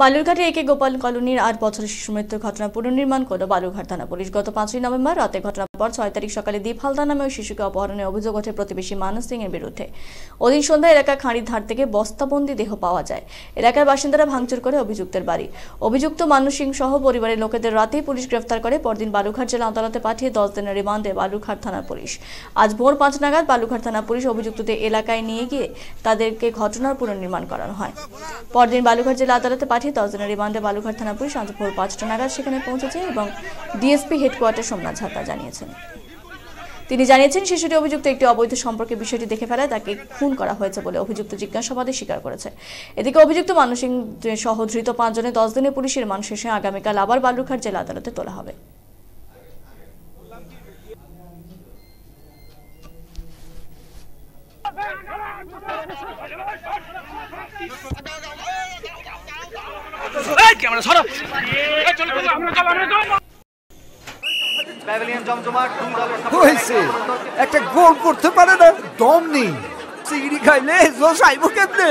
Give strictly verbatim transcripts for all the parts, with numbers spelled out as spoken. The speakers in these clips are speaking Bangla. বালুরঘাটে একে গোপাল কলোনির আট বছরের শিশু মৃত্যুর ঘটনা পুনর্নির্মাণ করল বালুরঘাট থানা পুলিশ। গত পাঁচই নভেম্বর রাতে ঘটনার পর ছয় তারিখ সকালে দীপ হালদার নামে ওই শিশুকে অপহরণের অভিযোগ ওঠে প্রতিবেশী মানস সিং এর বিরুদ্ধে। ওদিন সন্ধ্যা এলাকা খাঁড়ির ধার থেকে বস্তাবন্দি দেহ পাওয়া যায়। এলাকার বাসিন্দারা ভাঙচুর করে অভিযুক্তের বাড়ি। অভিযুক্ত মানস সিং সহ পরিবারের লোকেদের রাতেই পুলিশ গ্রেফতার করে পরদিন বালুরঘাট জেলা আদালতে পাঠিয়ে দশ দিনের রিমান্ডে বালুরঘাট থানা পুলিশ। আজ ভোর পাঁচ নাগাদ বালুরঘাট থানা পুলিশ অভিযুক্তদের এলাকায় নিয়ে গিয়ে তাদেরকে ঘটনার পুনর্নির্মাণ করানো হয়। পরদিন বালুরঘাট জেলা আদালতে দশ দিনের রিমান্ডে বালুরঘাট থানা পুলিশ আজ ভোর পাঁচটা নাগাদ সেখানে পৌঁছেছে এবং ডিএসপি হেডকোয়ার্টার সোমনাথ হাতা জানিয়েছেন। তিনি জানিয়েছেন, শিশুটি অভিযুক্ত একটি অবৈধ সম্পর্কে বিষয়টি দেখে ফেলায় তাকে খুন করা হয়েছে বলে অভিযুক্ত জিজ্ঞাসাবাদে স্বীকার করেছে। এদিকে অভিযুক্ত মানস সিং সহ ধৃত পাঁচজনে দশ দিনের পুলিশ রিমান্ড শেষে আগামীকাল আবার বালুরঘাট জেলা আদালতে তোলা হবে। একটা গোল করতে পারে না, দম নেই। সিঁড়ি খাইলে জোশ আইব কেমনে?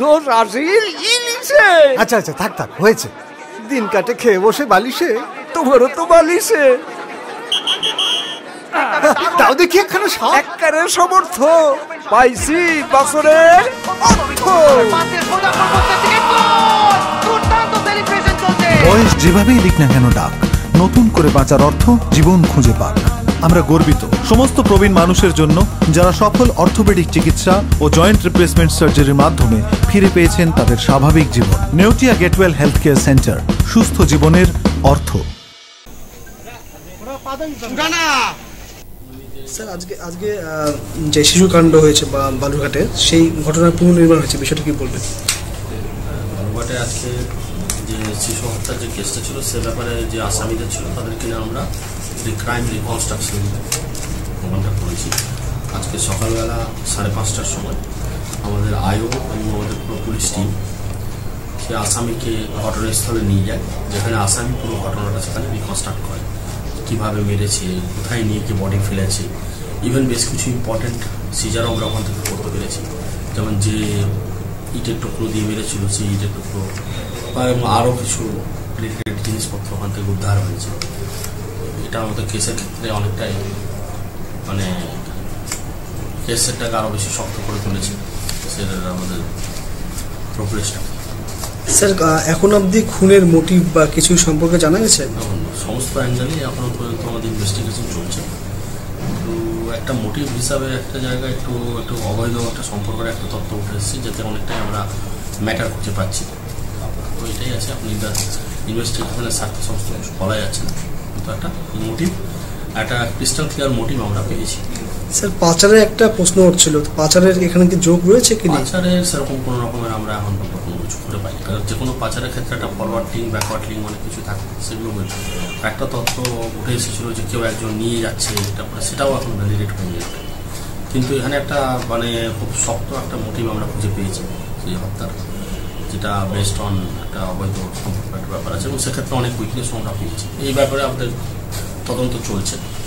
জোশ আসিল ইলিশে। আচ্ছা আচ্ছা, থাক থাক, হয়েছে। দিন কাটে খেয়ে বসে বালিশে, তোমারও তো বালিশে। তাও দেখি একখানা সাকারের সমর্থ পাইছি বছরের অর্থ। বয়স যেভাবেই দিক না কেন, ডাক নতুন করে বাঁচার অর্থ জীবন খুঁজে পাক। আমরা গর্বিত সমস্ত প্রবীণ মানুষের জন্য যারা সফল অর্থোপেডিক চিকিৎসা ও জয়েন্ট রিপ্লেসমেন্ট সার্জারির মাধ্যমে ফিরে পেয়েছেন তাদের স্বাভাবিক জীবন। Neotia Getwell health care centre, সুস্থ জীবনের অর্থ। স্যার, আজকে আজকে যে শিশু কাণ্ড হয়েছে বা বালুরঘাটে, সেই ঘটনার পুনর্নির্মাণ হয়েছে, বিষয়টা কি বলবেন? বালুরঘাটে আজকে যে শিশু হত্যার যে কেসটা ছিল সে ব্যাপারে যে আসামিদের ছিল তাদেরকে নিয়ে আমরা ক্রাইম রিকনস্ট্রাকশন প্রোগ্রামটা করেছি। আজকে সকালবেলা সাড়ে পাঁচটার সময় আমাদের আইও এবং আমাদের পুরো পুলিশ টিম সে আসামিকে ঘটনাস্থলে নিয়ে যায়, যেখানে আসামি পুরো ঘটনাটা সেখানে রিকনস্ট্রাক্ট করে, কীভাবে মেরেছে, কোথায় নিয়ে গিয়ে বডি ফেলেছে। ইভেন বেশ কিছু ইম্পর্টেন্ট সিজারও আমরা ওখান থেকে করতে পেরেছি, যেমন যে ইটের টুকরো দিয়ে মেরেছিল সেই ইটের টুকরো এবং আরও কিছু রিলেটেড জিনিসপত্র ওখান থেকে উদ্ধার হয়েছে। এটা আমাদের কেসের ক্ষেত্রে অনেকটাই মানে কেসেরটাকে আরও বেশি শক্ত করে তুলেছে সেটা আমাদের প্রোগ্রেসটা। স্যার, এখন অবধি খুনের মোটিভ বা কিছু সম্পর্কে জানা গেছে? এখন সমস্ত অ্যাঙ্গেলেই এখনও পর্যন্ত আমাদের ইনভেস্টিগেশন চলছে। তো একটা মোটিভ হিসাবে একটা জায়গায় একটু একটু অবৈধ একটা সম্পর্কের একটা তত্ত্ব উঠে এসেছে, যাতে অনেকটাই আমরা ম্যাটার খুঁজে পাচ্ছি। তো এটাই আছে, আপনি ইনভেস্টিগেশনের স্বার্থে সমস্ত কিছু বলা যাচ্ছে না, কিন্তু একটা মোটিভ, একটা ক্রিস্টাল ক্লিয়ার মোটিভ আমরা পেয়েছি। স্যার, পাচারের একটা প্রশ্ন উঠছিল, পাচারের এখানে কি যোগ রয়েছে কি? পাচারের সেরকম কোনো রকমের আমরা এখন খুঁজে পাই, কারণ যে কোনো পাচারের ক্ষেত্রে একটা ফরওয়ার্ড লিঙ্ক, ব্যাকওয়ার্ড লিঙ্ক অনেক কিছু থাকে। সেগুলো একটা তথ্য উঠে এসেছিলো যে কেউ একজন নিয়ে যাচ্ছে, তারপরে সেটাও এখন ভ্যালিডেট হয়ে যাচ্ছে, কিন্তু এখানে একটা মানে খুব শক্ত একটা মোটিভ আমরা খুঁজে পেয়েছি সেই হত্যার, যেটা বেসড অন একটা অবৈধ সম্পর্ক একটা ব্যাপার আছে, এবং সেক্ষেত্রে অনেক উইকনেসও আমরা পেয়েছি। এই ব্যাপারে আমাদের তদন্ত চলছে।